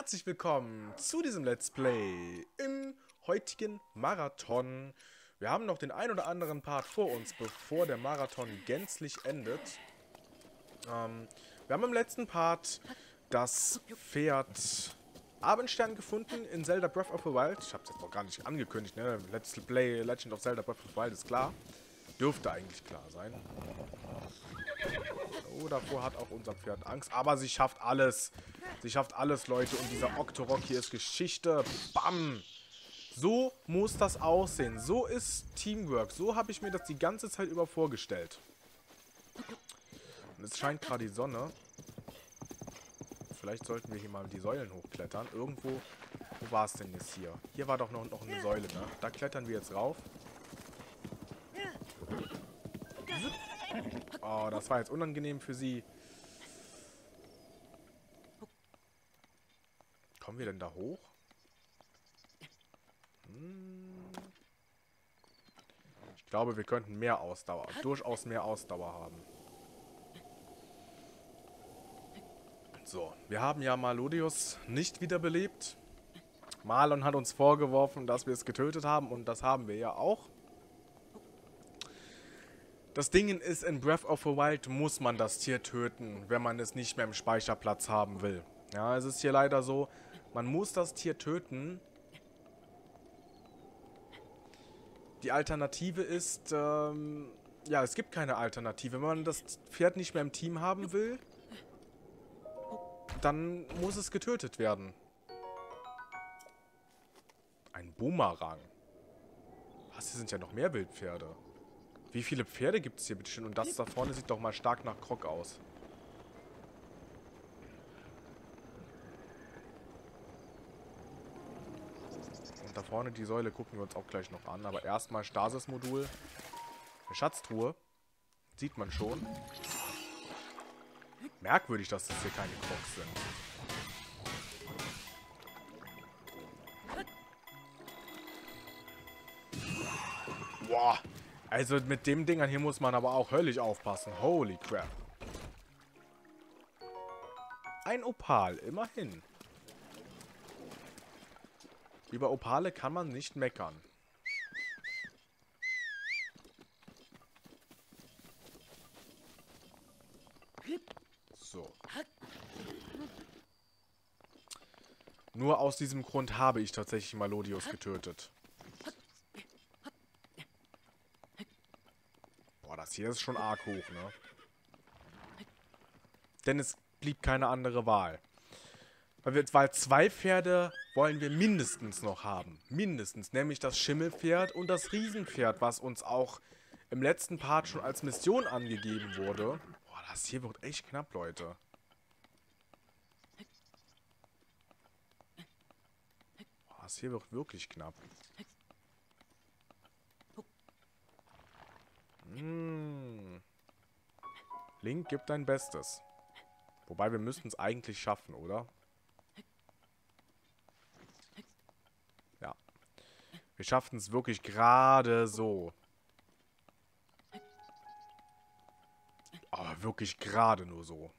herzlich willkommen zu diesem Let's Play im heutigen Marathon. Wir haben noch den ein oder anderen Part vor uns, bevor der Marathon gänzlich endet. Wir haben im letzten Part das Pferd Abendstern gefunden in Zelda Breath of the Wild. Ich habe es jetzt noch gar nicht angekündigt, ne? Let's Play Legend of Zelda Breath of the Wild ist klar. Dürfte eigentlich klar sein. Oh, davor hat auch unser Pferd Angst. Aber sie schafft alles. Sie schafft alles, Leute. Und dieser Octorok hier ist Geschichte. Bam! So muss das aussehen. So ist Teamwork. So habe ich mir das die ganze Zeit über vorgestellt. Und es scheint gerade die Sonne. Vielleicht sollten wir hier mal die Säulen hochklettern. Irgendwo... Wo war es denn jetzt hier? Hier war doch noch eine Säule, ne? Da klettern wir jetzt rauf. Oh, das war jetzt unangenehm für sie. Kommen wir denn da hoch? Hm. Ich glaube, wir könnten mehr Ausdauer, durchaus mehr Ausdauer haben. So, wir haben ja Malodius nicht wiederbelebt. Malon hat uns vorgeworfen, dass wir es getötet haben und das haben wir ja auch. Das Ding ist, in Breath of the Wild muss man das Tier töten, wenn man es nicht mehr im Speicherplatz haben will. Ja, es ist hier leider so, man muss das Tier töten. Die Alternative ist, ja, es gibt keine Alternative. Wenn man das Pferd nicht mehr im Team haben will, dann muss es getötet werden. Ein Boomerang. Was, hier sind ja noch mehr Wildpferde. Wie viele Pferde gibt es hier bitte schön? Und das da vorne sieht doch mal stark nach Krog aus. Und da vorne die Säule gucken wir uns auch gleich noch an. Aber erstmal Stasis-Modul. Eine Schatztruhe. Sieht man schon. Merkwürdig, dass das hier keine Krogs sind. Boah. Also mit dem Dingern hier muss man aber auch höllisch aufpassen. Holy crap. Ein Opal, immerhin. Über Opale kann man nicht meckern. So. Nur aus diesem Grund habe ich tatsächlich Malodius getötet. Das hier ist schon arg hoch, ne? Denn es blieb keine andere Wahl. Weil zwei Pferde wollen wir mindestens noch haben. Mindestens. Nämlich das Schimmelpferd und das Riesenpferd, was uns auch im letzten Part schon als Mission angegeben wurde. Boah, das hier wird echt knapp, Leute. Boah, das hier wird wirklich knapp. Mmh. Link, gib dein Bestes. Wobei, wir müssten es eigentlich schaffen, oder? Ja. Wir schafften es wirklich gerade so. Aber wirklich gerade nur so.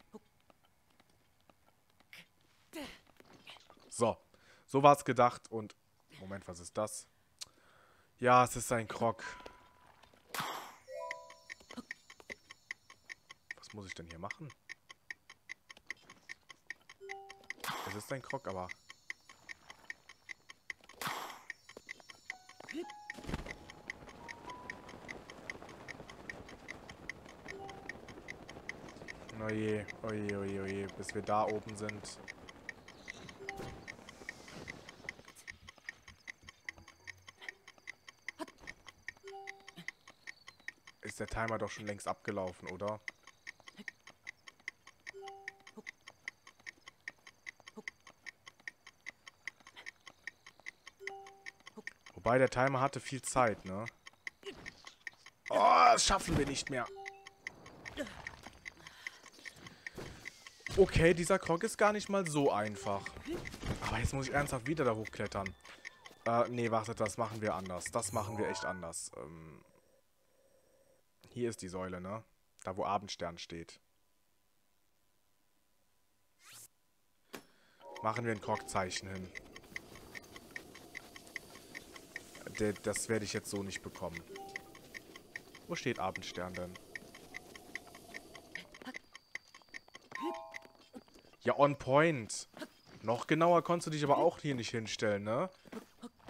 So. So war es gedacht und... Moment, was ist das? Ja, es ist ein Krog. Muss ich denn hier machen? Das ist ein Krog, aber... Oje, oje, oje, oje, bis wir da oben sind. Ist der Timer doch schon längst abgelaufen, oder? Wobei, der Timer hatte viel Zeit, ne? Oh, das schaffen wir nicht mehr. Okay, dieser Krog ist gar nicht mal so einfach. Aber jetzt muss ich ernsthaft wieder da hochklettern. Nee, warte, das machen wir anders. Das machen wir echt anders. Hier ist die Säule, ne? Da, wo Abendstern steht. Machen wir ein Krogzeichen hin. Das werde ich jetzt so nicht bekommen. Wo steht Abendstern denn? Ja, on point. Noch genauer konntest du dich aber auch hier nicht hinstellen, ne?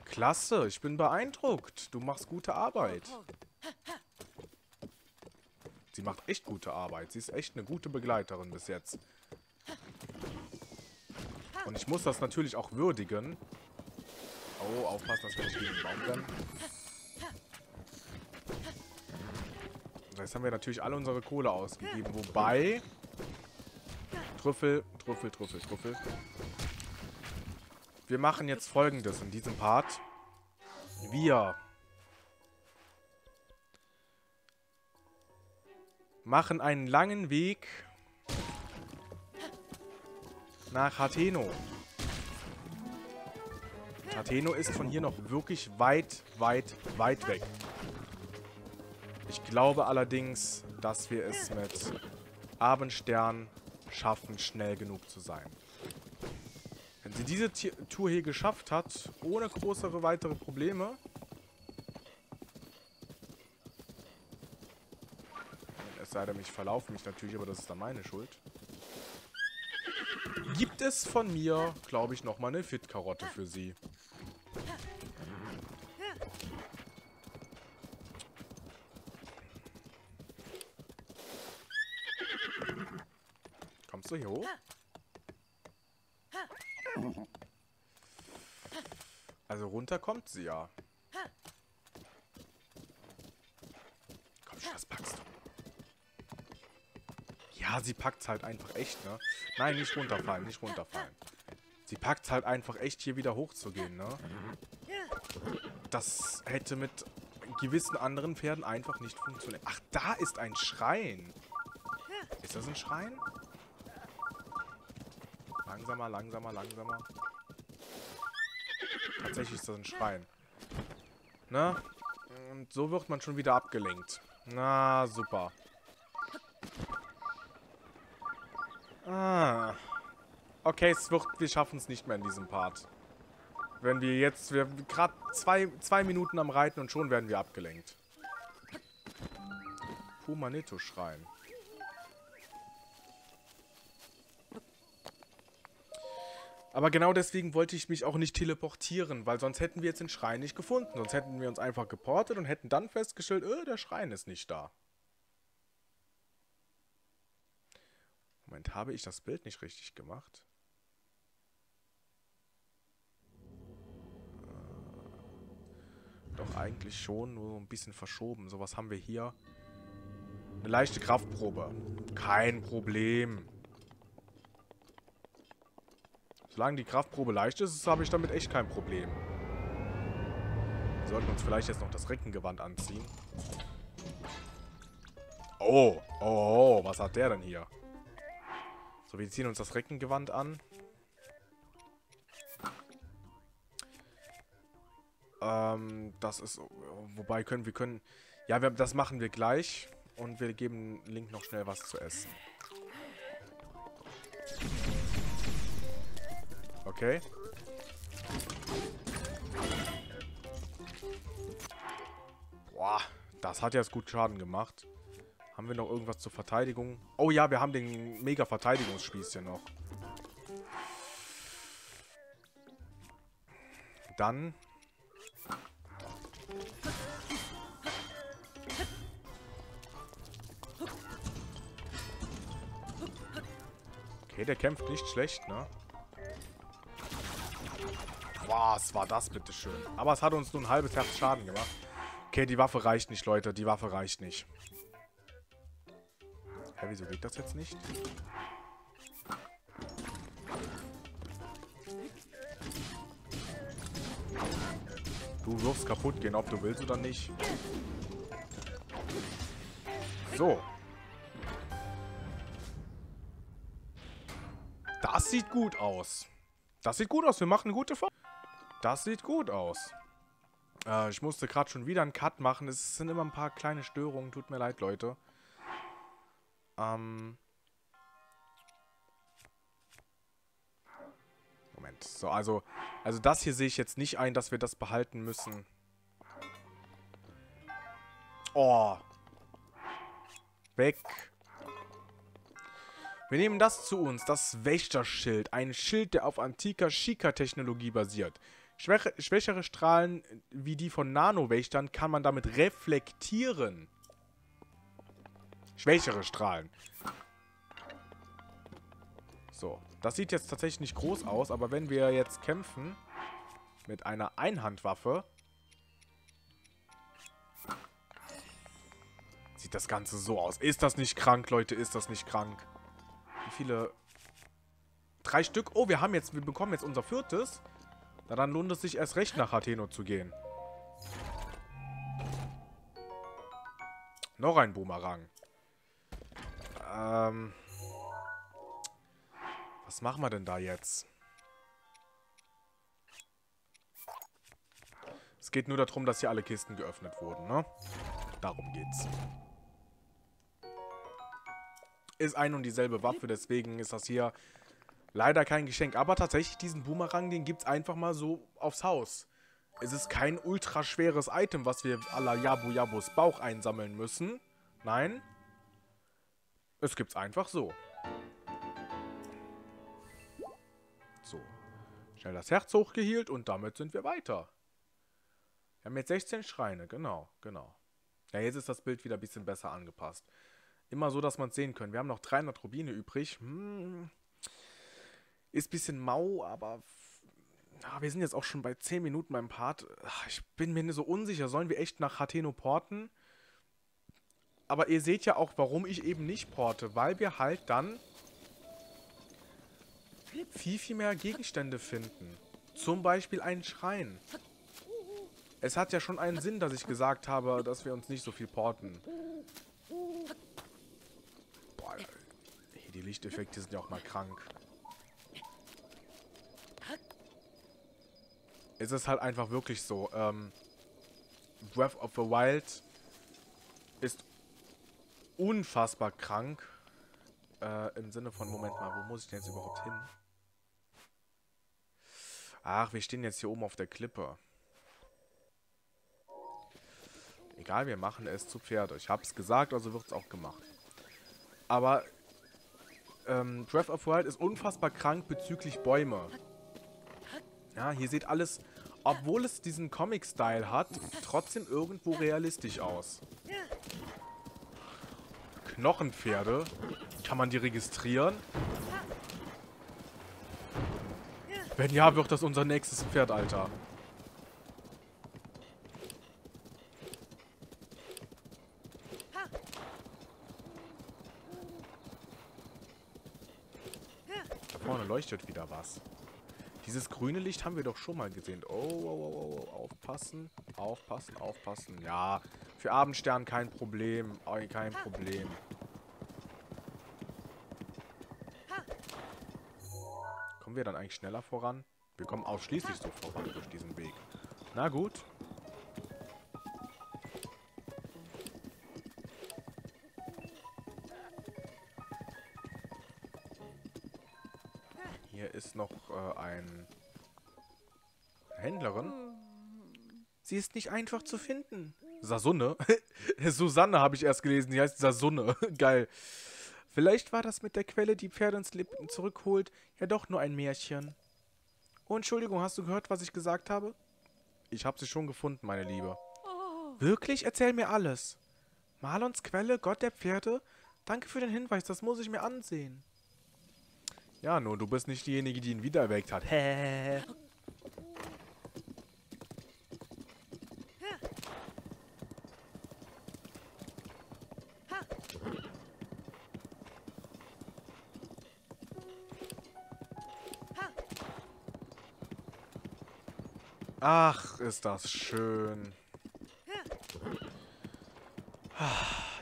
Klasse, ich bin beeindruckt. Du machst gute Arbeit. Sie macht echt gute Arbeit. Sie ist echt eine gute Begleiterin bis jetzt. Und ich muss das natürlich auch würdigen. Oh, aufpassen, dass wir nicht gegen den Baum rennen. Jetzt haben wir natürlich alle unsere Kohle ausgegeben. Wobei... Trüffel. Wir machen jetzt Folgendes in diesem Part. Wir machen einen langen Weg nach Hateno. Hateno ist von hier noch wirklich weit weg. Ich glaube allerdings, dass wir es mit Abendstern schaffen, schnell genug zu sein. Wenn sie diese Tour hier geschafft hat, ohne größere weitere Probleme, es sei denn, ich verlaufe mich natürlich, aber das ist dann meine Schuld, gibt es von mir, glaube ich, nochmal eine Fitkarotte für sie. Kommst du hier hoch? Also runter kommt sie ja. Komm schon, das packst du. Ja, sie packt's halt einfach echt, ne? Nein, nicht runterfallen, nicht runterfallen. Sie packt's halt einfach echt, hier wieder hochzugehen, ne? Das hätte mit gewissen anderen Pferden einfach nicht funktioniert. Ach, da ist ein Schrein. Ist das ein Schrein? Langsamer. Tatsächlich ist das ein Schrein. Na? Und so wird man schon wieder abgelenkt. Na, super. Ah. Okay, wir schaffen es nicht mehr in diesem Part. Wenn wir jetzt... Wir sind gerade zwei Minuten am Reiten und schon werden wir abgelenkt. Pumanetto-Schrein. Aber genau deswegen wollte ich mich auch nicht teleportieren, weil sonst hätten wir jetzt den Schrein nicht gefunden. Sonst hätten wir uns einfach geportet und hätten dann festgestellt, der Schrein ist nicht da. Moment, habe ich das Bild nicht richtig gemacht? Doch eigentlich schon, nur ein bisschen verschoben. So, was haben wir hier? Eine leichte Kraftprobe. Kein Problem. Solange die Kraftprobe leicht ist, habe ich damit echt kein Problem. Wir sollten uns vielleicht jetzt noch das Reckengewand anziehen. Oh, was hat der denn hier? So, wir ziehen uns das Reckengewand an. Das ist... Wobei, wir können... Ja, das machen wir gleich. Und wir geben Link noch schnell was zu essen. Okay. Boah, das hat jetzt gut Schaden gemacht. Haben wir noch irgendwas zur Verteidigung? Oh ja, wir haben den Mega-Verteidigungsspieß hier noch. Dann. Okay, der kämpft nicht schlecht, ne? Was war das bitteschön? Aber es hat uns nur ein halbes Herz Schaden gemacht. Okay, die Waffe reicht nicht, Leute. Die Waffe reicht nicht. Hä, wieso geht das jetzt nicht? Du wirst kaputt gehen, ob du willst oder nicht. So. Das sieht gut aus. Das sieht gut aus. Wir machen eine gute Folge. Das sieht gut aus. Ich musste gerade schon wieder einen Cut machen. Es sind immer ein paar kleine Störungen. Tut mir leid, Leute. Gut, so, also das hier sehe ich jetzt nicht ein, dass wir das behalten müssen. Oh. Weg. Wir nehmen das zu uns, das Wächterschild. Ein Schild, der auf antiker Shika-Technologie basiert. Schwächere Strahlen wie die von Nanowächtern kann man damit reflektieren. Schwächere Strahlen. So, das sieht jetzt tatsächlich nicht groß aus, aber wenn wir jetzt kämpfen mit einer Einhandwaffe, sieht das Ganze so aus. Ist das nicht krank, Leute? Ist das nicht krank? Wie viele? 3 Stück. Oh, wir bekommen jetzt unser 4. Na, dann lohnt es sich erst recht, nach Hateno zu gehen. Noch ein Boomerang. Was machen wir denn da jetzt? Es geht nur darum, dass hier alle Kisten geöffnet wurden, ne? Darum geht's. Ist ein und dieselbe Waffe, deswegen ist das hier leider kein Geschenk. Aber tatsächlich, diesen Boomerang, den gibt's einfach mal so aufs Haus. Es ist kein ultra schweres Item, was wir à la Yabu Yabus Bauch einsammeln müssen. Nein. Es gibt's einfach so. So. Schnell das Herz hochgehielt und damit sind wir weiter. Wir haben jetzt 16 Schreine, genau, genau. Ja, jetzt ist das Bild wieder ein bisschen besser angepasst. Immer so, dass man es sehen kann. Wir haben noch 300 Rubine übrig. Hm. Ist ein bisschen mau, aber wir sind jetzt auch schon bei 10 Minuten beim Part. Ich bin mir nicht so unsicher. Sollen wir echt nach Hateno porten? Aber ihr seht ja auch, warum ich eben nicht porte. Weil wir halt dann viel, viel mehr Gegenstände finden. Zum Beispiel einen Schrein. Es hat ja schon einen Sinn, dass ich gesagt habe, dass wir uns nicht so viel porten. Boah, hey, die Lichteffekte sind ja auch mal krank. Es ist halt einfach wirklich so. Breath of the Wild ist unfassbar krank. Im Sinne von, Moment mal, wo muss ich denn jetzt überhaupt hin? Ach, wir stehen jetzt hier oben auf der Klippe. Egal, wir machen es zu Pferde. Ich hab's gesagt, also wird's auch gemacht. Aber Breath of the Wild ist unfassbar krank bezüglich Bäume. Ja, hier sieht alles, obwohl es diesen Comic-Style hat, trotzdem irgendwo realistisch aus. Knochenpferde. Kann man die registrieren? Wenn ja, wird das unser nächstes Pferd, Alter. Leuchtet wieder was. Dieses grüne Licht haben wir doch schon mal gesehen. Oh, oh, oh, oh, aufpassen, aufpassen, aufpassen. Ja, für Abendstern kein Problem. Kein Problem. Kommen wir dann eigentlich schneller voran? Wir kommen ausschließlich so voran durch diesen Weg. Na gut. Ist noch eine Händlerin. Sie ist nicht einfach zu finden. Sasunne? Susanne habe ich erst gelesen, die heißt Sasunne. Geil. Vielleicht war das mit der Quelle, die Pferde ins Leben zurückholt, ja doch nur ein Märchen. Oh, Entschuldigung, hast du gehört, was ich gesagt habe? Ich habe sie schon gefunden, meine Liebe. Wirklich? Erzähl mir alles. Malons Quelle, Gott der Pferde? Danke für den Hinweis, das muss ich mir ansehen. Ja, nur du bist nicht diejenige, die ihn wiedererweckt hat. Hä? Ach, ist das schön.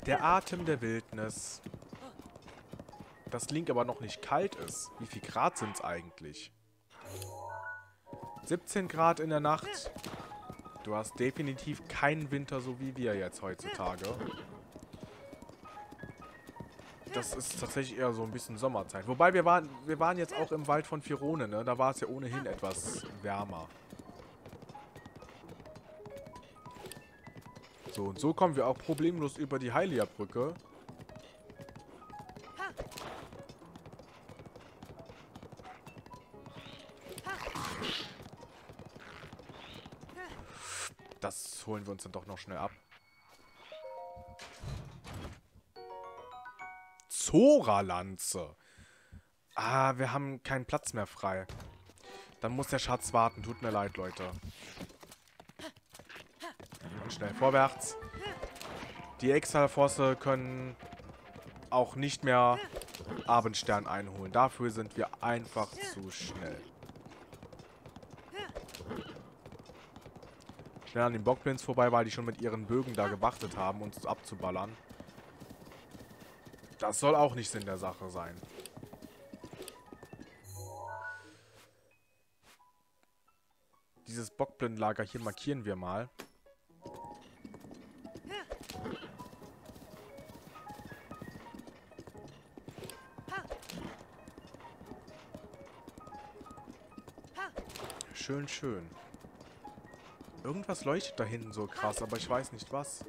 Der Atem der Wildnis. Das Link aber noch nicht kalt ist. Wie viel Grad sind es eigentlich? 17 Grad in der Nacht. Du hast definitiv keinen Winter, so wie wir jetzt heutzutage. das ist tatsächlich eher so ein bisschen Sommerzeit. Wobei wir waren jetzt auch im Wald von Firone, ne? Da war es ja ohnehin etwas wärmer. So, und so kommen wir auch problemlos über die Hylia-Brücke. Das holen wir uns dann doch noch schnell ab. Zora-Lanze. Ah, wir haben keinen Platz mehr frei. Dann muss der Schatz warten. Tut mir leid, Leute. Und schnell vorwärts. Die Exalforce können auch nicht mehr Abendstern einholen. Dafür sind wir einfach zu schnell. Schnell an den Bockblins vorbei, weil die schon mit ihren Bögen da gewartet haben, uns abzuballern. Das soll auch nicht Sinn der Sache sein. Dieses Bockblinslager hier markieren wir mal. Schön, schön. Irgendwas leuchtet da hinten so krass, aber ich weiß nicht was.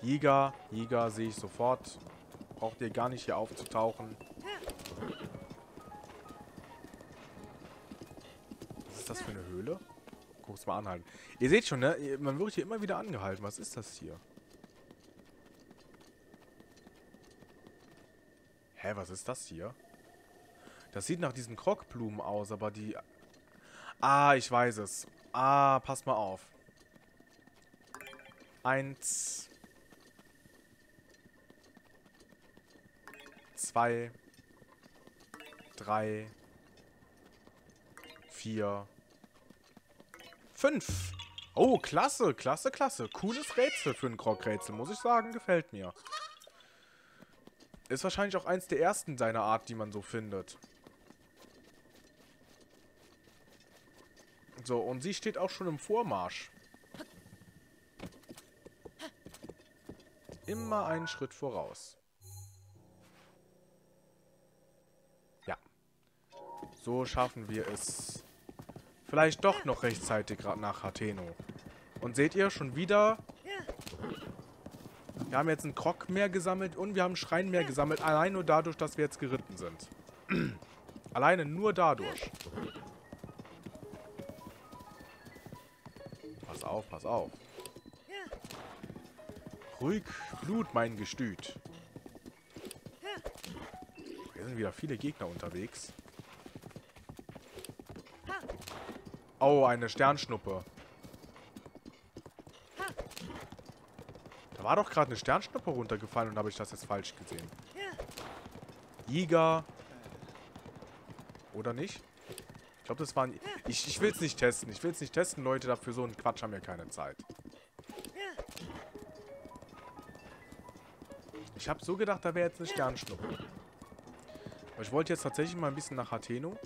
Jiga, Jiga sehe ich sofort. Braucht ihr gar nicht hier aufzutauchen. Was ist das für eine Höhle? Guck's mal anhalten. Ihr seht schon, ne? Man wird hier immer wieder angehalten. Was ist das hier? Hä, was ist das hier? Das sieht nach diesen Krogblumen aus, aber die... Ah, ich weiß es. Ah, pass mal auf. 1... 2, 3, 4, 5. Oh, klasse, klasse, klasse. Cooles Rätsel für ein Krogrätsel, muss ich sagen. Gefällt mir. Ist wahrscheinlich auch eins der ersten seiner Art, die man so findet. So, und sie steht auch schon im Vormarsch. Immer einen Schritt voraus. So schaffen wir es vielleicht doch noch rechtzeitig nach Hateno. Und seht ihr, schon wieder... Wir haben jetzt einen Krog mehr gesammelt und wir haben einen Schrein mehr gesammelt. Allein nur dadurch, dass wir jetzt geritten sind. Alleine nur dadurch. Pass auf, pass auf. Ruhig Blut, mein Gestüt. Hier sind wieder viele Gegner unterwegs. Oh, eine Sternschnuppe. Da war doch gerade eine Sternschnuppe runtergefallen und habe ich das jetzt falsch gesehen. Jiga. Oder nicht? Ich glaube, das waren... Ich will es nicht testen. Ich will es nicht testen, Leute. Dafür so einen Quatsch haben wir keine Zeit. Ich habe so gedacht, da wäre jetzt eine Sternschnuppe. Aber ich wollte jetzt tatsächlich mal ein bisschen nach Hateno.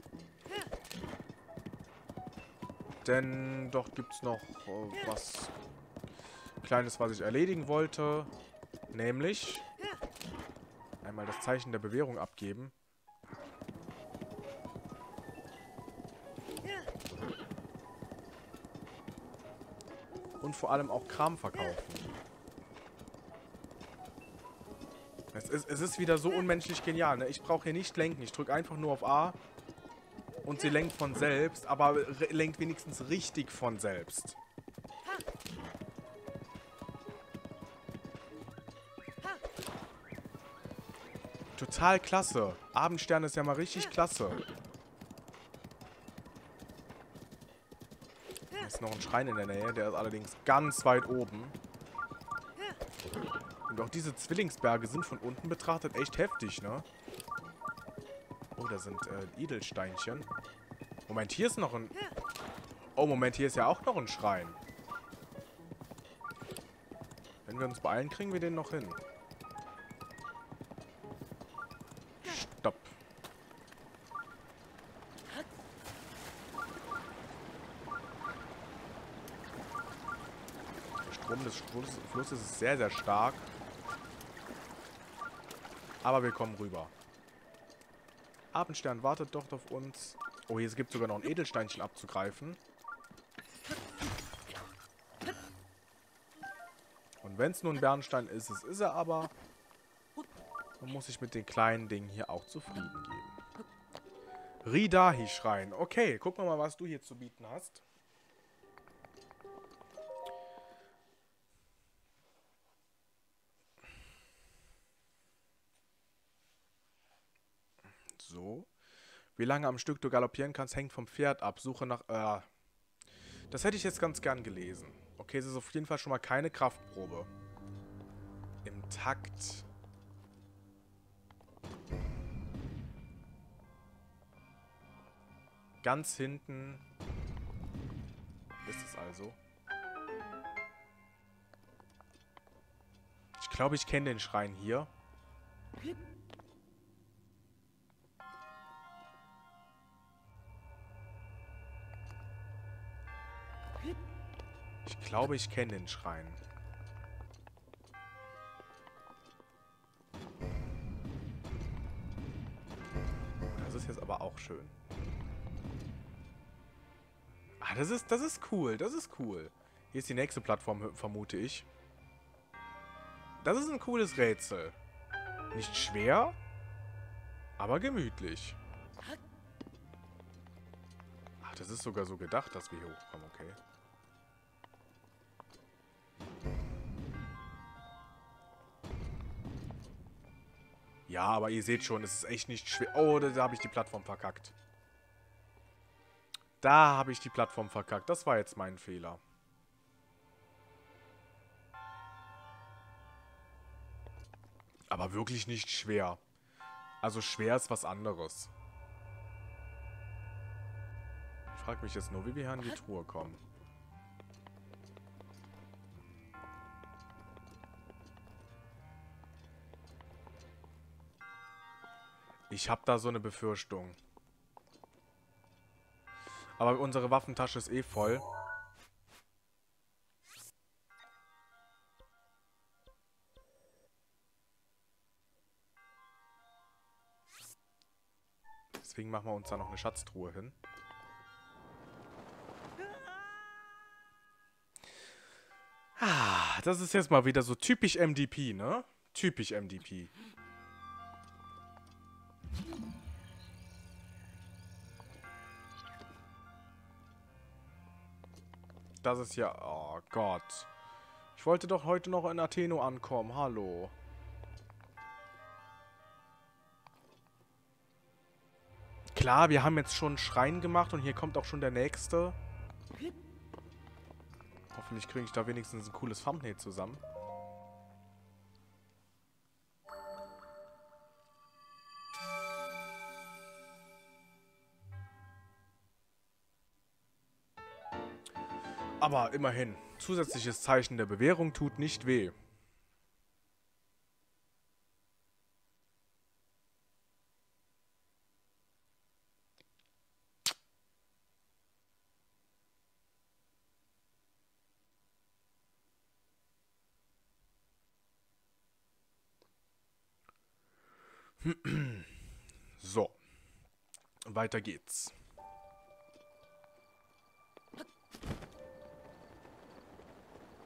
Denn dort gibt es noch was Kleines, was ich erledigen wollte. Nämlich einmal das Zeichen der Bewährung abgeben. Und vor allem auch Kram verkaufen. Es ist wieder so unmenschlich genial, ne? Ich brauche hier nicht lenken. Ich drücke einfach nur auf A. Und sie lenkt von selbst, aber lenkt wenigstens richtig von selbst. Total klasse. Abendstern ist ja mal richtig klasse. Da ist noch ein Schrein in der Nähe, der ist allerdings ganz weit oben. Und auch diese Zwillingsberge sind von unten betrachtet echt heftig, ne? Oh, da sind Edelsteinchen. Moment, hier ist noch ein... Oh, Moment, hier ist ja auch noch ein Schrein. Wenn wir uns beeilen, kriegen wir den noch hin. Stopp. Der Strom des Flusses ist sehr, sehr stark. Aber wir kommen rüber. Abendstern wartet doch auf uns. Oh, hier gibt es sogar noch ein Edelsteinchen abzugreifen. Und wenn es nur ein Bernstein ist, es ist er aber. Dann muss ich mit den kleinen Dingen hier auch zufrieden geben. Ridahi-Schrein. Okay, gucken wir mal, was du hier zu bieten hast. So. Wie lange am Stück du galoppieren kannst, hängt vom Pferd ab. Suche nach... Das hätte ich jetzt ganz gern gelesen. Okay, es ist auf jeden Fall schon mal keine Kraftprobe. Im Takt... Ganz hinten ist es also. Ich glaube, ich kenne den Schrein hier. Ich glaube, ich kenne den Schrein. Das ist jetzt aber auch schön. Ah, das ist cool, das ist cool. Hier ist die nächste Plattform, vermute ich. Das ist ein cooles Rätsel. Nicht schwer, aber gemütlich. Ach, das ist sogar so gedacht, dass wir hier hochkommen, okay. Ja, aber ihr seht schon, es ist echt nicht schwer. Oh, da habe ich die Plattform verkackt. Da habe ich die Plattform verkackt. Das war jetzt mein Fehler. Aber wirklich nicht schwer. Also schwer ist was anderes. Ich frage mich jetzt nur, wie wir hier an die Truhe kommen. Ich habe da so eine Befürchtung. Aber unsere Waffentasche ist eh voll. Deswegen machen wir uns da noch eine Schatztruhe hin. Ah, das ist jetzt mal wieder so typisch MDP, ne? Typisch MDP. Das ist ja... Oh Gott. Ich wollte doch heute noch in Hateno ankommen. Hallo. Klar, wir haben jetzt schon einen Schrein gemacht und hier kommt auch schon der nächste. Hoffentlich kriege ich da wenigstens ein cooles Thumbnail zusammen. Aber immerhin, zusätzliches Zeichen der Bewährung tut nicht weh. So, weiter geht's.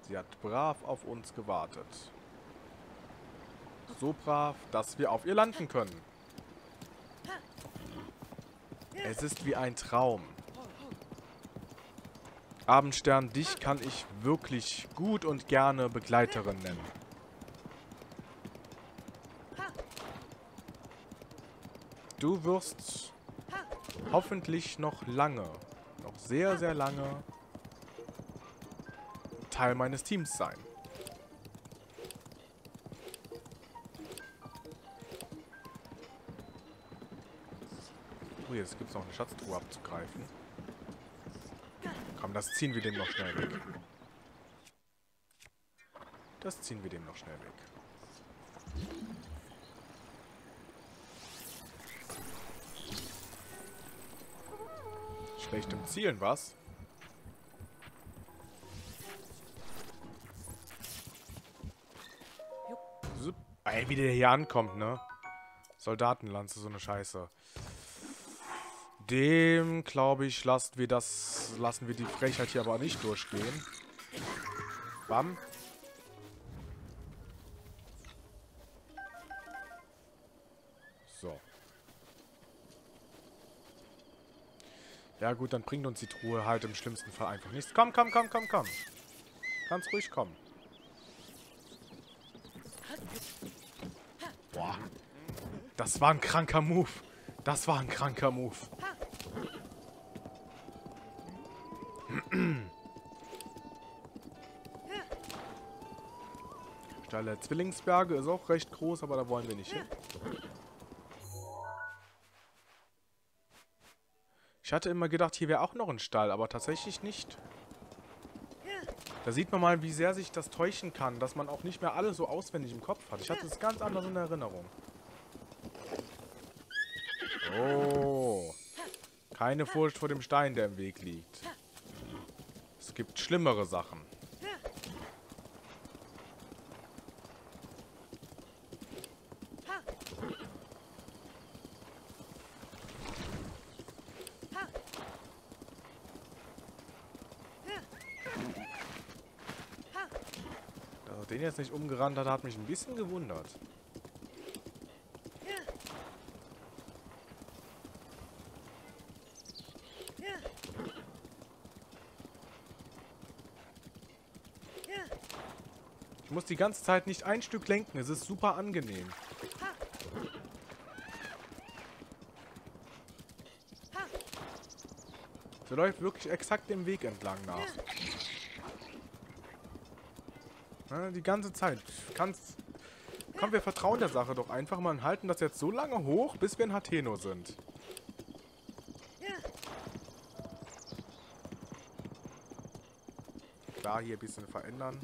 Sie hat brav auf uns gewartet. So brav, dass wir auf ihr landen können. Es ist wie ein Traum. Abendstern, dich kann ich wirklich gut und gerne Begleiterin nennen. Du wirst hoffentlich noch lange, noch sehr, sehr lange Teil meines Teams sein. Oh, jetzt gibt es noch eine Schatztruhe abzugreifen. Komm, das ziehen wir dem noch schnell weg. Das ziehen wir dem noch schnell weg. Schlecht im Zielen, was? Ey, wie der hier ankommt, ne? Soldatenlanze, so eine Scheiße. Dem, glaube ich, lassen wir die Frechheit hier aber nicht durchgehen. Bam. So. Ja gut, dann bringt uns die Truhe halt im schlimmsten Fall einfach nichts. Komm, komm, komm, komm, komm. Ganz ruhig kommen. Boah. Das war ein kranker Move. Das war ein kranker Move. Stall der Zwillingsberge ist auch recht groß, aber da wollen wir nicht hin. Ich hatte immer gedacht, hier wäre auch noch ein Stall, aber tatsächlich nicht. Da sieht man mal, wie sehr sich das täuschen kann, dass man auch nicht mehr alle so auswendig im Kopf hat. Ich hatte es ganz anders in Erinnerung. Oh. Keine Furcht vor dem Stein, der im Weg liegt. Es gibt schlimmere Sachen. Dass er den jetzt nicht umgerannt hat, hat mich ein bisschen gewundert. Ich muss die ganze Zeit nicht ein Stück lenken. Es ist super angenehm. So läuft wirklich exakt dem Weg entlang nach. Ja, die ganze Zeit. Komm, wir vertrauen der Sache doch einfach mal und halten das jetzt so lange hoch, bis wir in Hateno sind. Klar, hier ein bisschen verändern.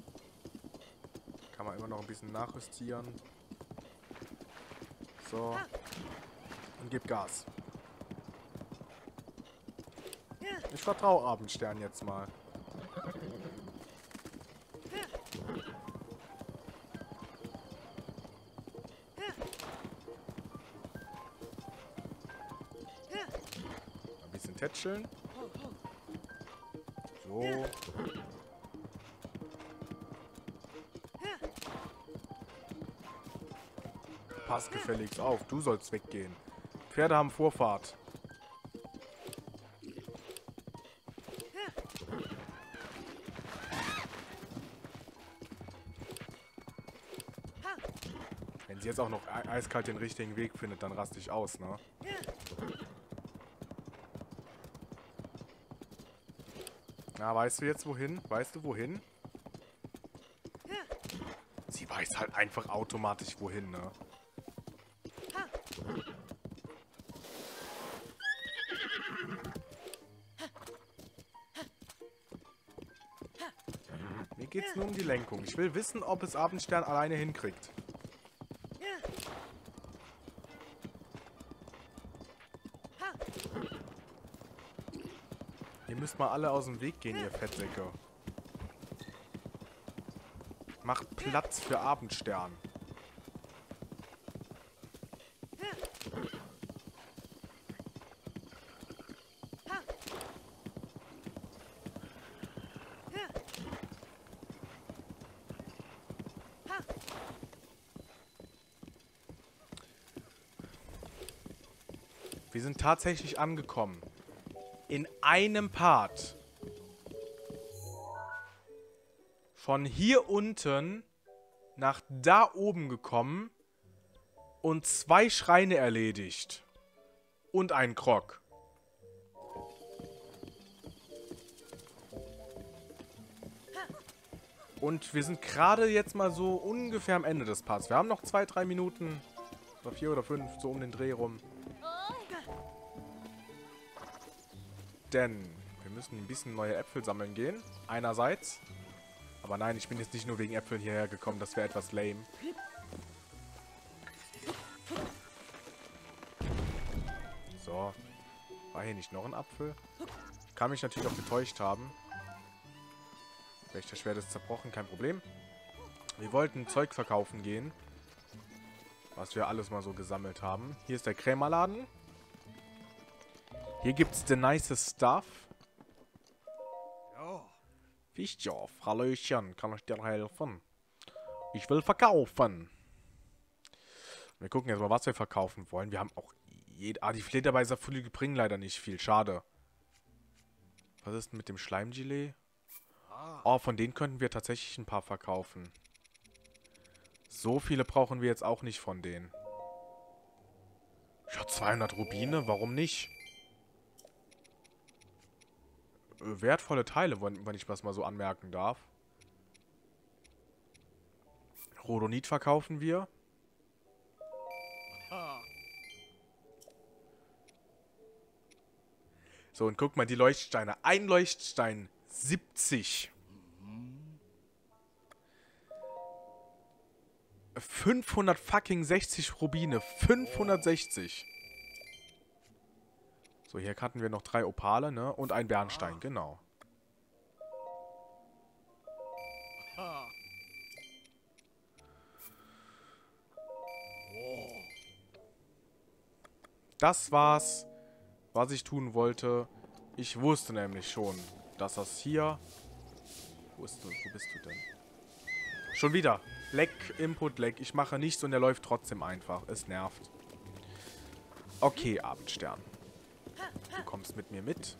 Kann man immer noch ein bisschen nachjustieren. So. Und gib Gas. Ich vertraue Abendstern jetzt mal. Ein bisschen tätscheln. So. Pass gefälligst auf, du sollst weggehen. Pferde haben Vorfahrt. Wenn sie jetzt auch noch eiskalt den richtigen Weg findet, dann raste ich aus, ne? Na, weißt du jetzt wohin? Weißt du wohin? Sie weiß halt einfach automatisch wohin, ne? Mir geht's nur um die Lenkung. Ich will wissen, ob es Abendstern alleine hinkriegt. Ihr müsst mal alle aus dem Weg gehen, ihr Fettsäcke. Macht Platz für Abendstern. Wir sind tatsächlich angekommen. In einem Part. Von hier unten nach da oben gekommen und 2 Schreine erledigt. Und einen Krog. Und wir sind gerade jetzt mal so ungefähr am Ende des Parts. Wir haben noch 2, 3 Minuten. Oder 4 oder 5, so um den Dreh rum. Denn wir müssen ein bisschen neue Äpfel sammeln gehen. Einerseits. Aber nein, ich bin jetzt nicht nur wegen Äpfeln hierher gekommen. Das wäre etwas lame. So. War hier nicht noch ein Apfel? Ich kann mich natürlich auch getäuscht haben. Wächterschwert ist zerbrochen, kein Problem. Wir wollten Zeug verkaufen gehen. was wir alles mal so gesammelt haben. Hier ist der Krämerladen. Hier gibt's the nicest stuff. Ja. Fischjof, hallöchen, kann ich dir helfen? Ich will verkaufen. Wir gucken jetzt mal, was wir verkaufen wollen. Wir haben auch... die Flederweiserflügel bringen leider nicht viel. Schade. Was ist denn mit dem Schleimgelee? Oh, von denen könnten wir tatsächlich ein paar verkaufen. So viele brauchen wir jetzt auch nicht von denen. Ja, 200 Rubine, warum nicht? Wertvolle Teile, wenn ich was mal so anmerken darf. Rhodonit verkaufen wir. So, und guck mal, die Leuchtsteine. Ein Leuchtstein, 70. 500 fucking 60 Rubine. 560. So, hier hatten wir noch 3 Opale, ne? Und ein Bernstein, genau. Das war's, was ich tun wollte. Ich wusste nämlich schon, dass das hier... Wo ist du? Wo bist du denn? Schon wieder. Lag, Input-Lag. Ich mache nichts und er läuft trotzdem einfach. Es nervt. Okay, Abendstern. Du kommst mit mir mit.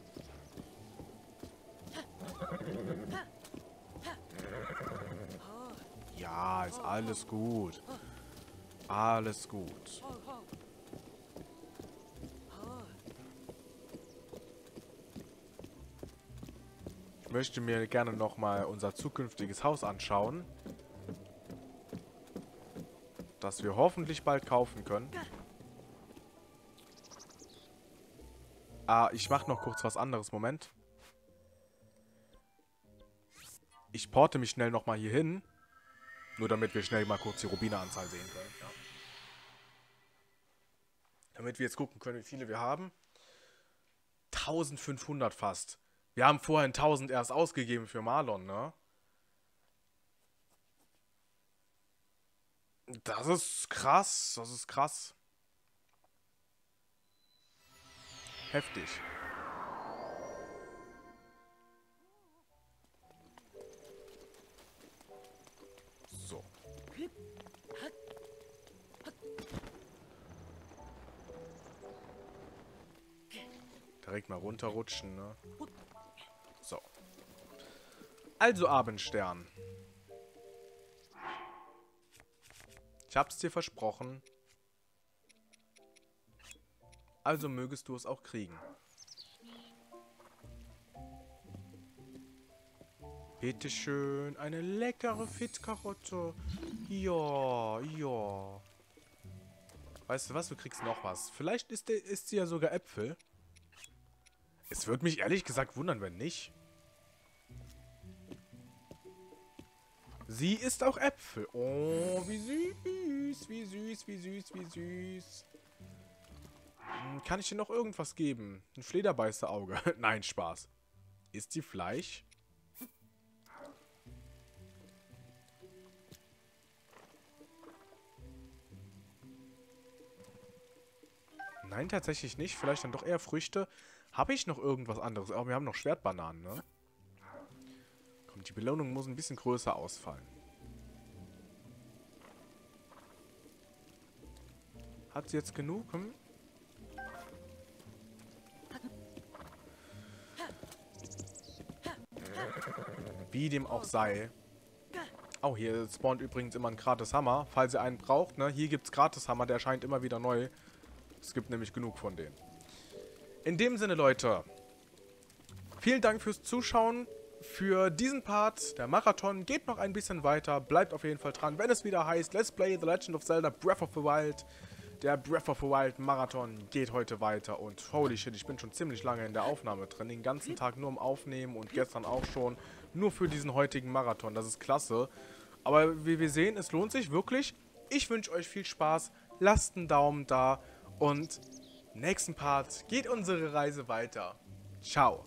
Ja, ist alles gut. Alles gut. Ich möchte mir gerne nochmal unser zukünftiges Haus anschauen. Das wir hoffentlich bald kaufen können. Ah, ich mache noch kurz was anderes. Moment. Ich porte mich schnell nochmal hier hin. Nur damit wir schnell mal kurz die Rubineanzahl sehen können. Ja. Damit wir jetzt gucken können, wie viele wir haben. 1500 fast. Wir haben vorhin 1000 erst ausgegeben für Marlon, ne? Das ist krass. Das ist krass. Heftig. So. Direkt mal runterrutschen, ne? So. Also, Abendstern. Ich hab's dir versprochen. Also mögest du es auch kriegen. Bitteschön, eine leckere Fitkarotte. Ja, ja. Weißt du was, du kriegst noch was. Vielleicht isst sie ja sogar Äpfel. Es würde mich ehrlich gesagt wundern, wenn nicht. Sie isst auch Äpfel. Oh, wie süß, wie süß, wie süß, wie süß. Kann ich dir noch irgendwas geben? Ein Flederbeißerauge. Nein, Spaß. Ist die Fleisch? Nein, tatsächlich nicht. Vielleicht dann doch eher Früchte. Habe ich noch irgendwas anderes? Aber wir haben noch Schwertbananen, ne? Komm, die Belohnung muss ein bisschen größer ausfallen. Hat sie jetzt genug? Hm? Wie dem auch sei. Oh, hier spawnt übrigens immer ein Gratis-Hammer. Falls ihr einen braucht, ne? Hier gibt's Gratis-Hammer, der erscheint immer wieder neu. Es gibt nämlich genug von denen. In dem Sinne, Leute. Vielen Dank fürs Zuschauen. Für diesen Part, der Marathon, geht noch ein bisschen weiter. Bleibt auf jeden Fall dran, wenn es wieder heißt, Let's Play The Legend of Zelda Breath of the Wild. Der Breath of the Wild Marathon geht heute weiter und holy shit, ich bin schon ziemlich lange in der Aufnahme drin. Den ganzen Tag nur im Aufnehmen und gestern auch schon. Nur für diesen heutigen Marathon, das ist klasse. Aber wie wir sehen, es lohnt sich wirklich. Ich wünsche euch viel Spaß, lasst einen Daumen da und im nächsten Part geht unsere Reise weiter. Ciao.